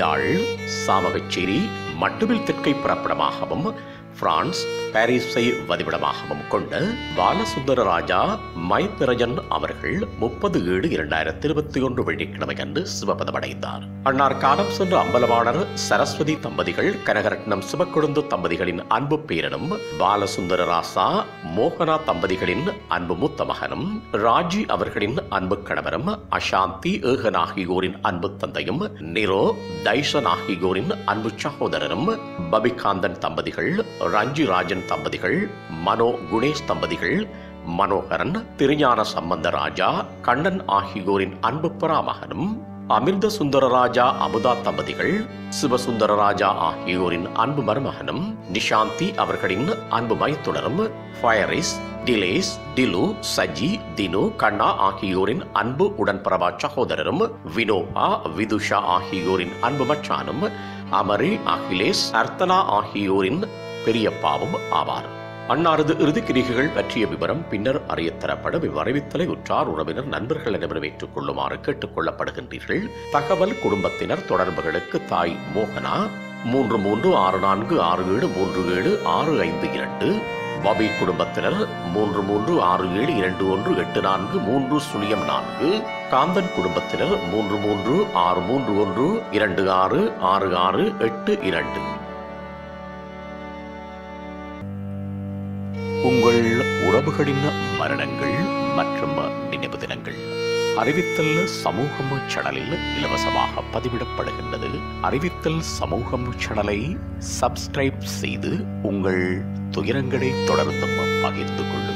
யாழ் சாமகச்சேரி Mattuvil தெற்கை புறப்படமாகவும் France பாரிஸை வதிவிடமாகவும் கொண்ட பாலசுந்தரராஜா மைத்ரஜன் அவர்கள் 37 2021 வெள்ளிக்கிழமை அன்று சிவபதமடைந்தார். அன்னார் காலம் சென்ற அம்பலவாணர் சரஸ்வதி தம்பதிகள் கனகரட்னம் சிவக்கொழுந்து தம்பதிகளின் அன்பு பேரனும் பாலசுந்தரராசா மோகனா தம்பதிகளின் அன்பு மூத்த மகனும் ராஜி அவர்களின் அன்பு கணவரும் அசாந்தி ஏகன் ஆகியோரின் அன்பு தந்தையும் நிரோ தைசன் ஆகியோரின் அன்பு சகோதரரும் பபிகாந்தன் தம்பதிகள் ரஞ்சி ராஜன் தம்பதிகள் மனோ குணேஷ் தம்பதிகள் மனோகரன் திருஞான சம்பந்த ராஜா கண்ணன் ஆகியோரின் அன்பு பராமகனும் அமிர்த சுந்தரராஜா அமுதா தம்பதிகள் சிவசுந்தரராஜா ஆகியோரின் அன்பு மருமகனும் நிசாந்தி அவர்களின் அன்பு மைத்துனரும் ஃபயரிஸ் டிலேஸ் டிலு சஜி தினு கண்ணா ஆகியோரின் அன்பு உடன்பரவா சகோதரரும் வினோபா விதுஷா ஆகியோரின் அன்பு மச்சானும் அமரி அகிலேஸ் அர்த்தனா ஆகியோரின் பெரியப்பாவும் ஆவார். அன்னாரது இறுதிக்கிரிகைகள் பற்றிய விவரம் பின்னர் அறியத்தரப்படும். இவ்வறிவித்தலை உற்றார் உறவினர் நண்பர்கள் அனைவரும் ஏற்றுக் கொள்ளுமாறு கேட்டுக் கொள்ளப்படுகின்றீர்கள். தகவல் குடும்பத்தினர் தொடர்புகளுக்கு தாய் மோகனா 3364 67 37 652, பபி குடும்பத்தினர் 3367 2 1 8 4 3 0 4, காந்தன் குடும்பத்தினர் 33 631 26 66 8 2. உங்கள் உறவுகளின் மரணங்கள் மற்றும் நினைவு தினங்கள் அறிவித்தல் சமூகம் சேனலில் இலவசமாக பதிவிடப்படுகின்றது. அறிவித்தல் சமூகம் சேனலை சப்ஸ்கிரைப் செய்து உங்கள் துயரங்களை தொடர்ந்து பகிர்ந்து கொள்ளுங்கள்.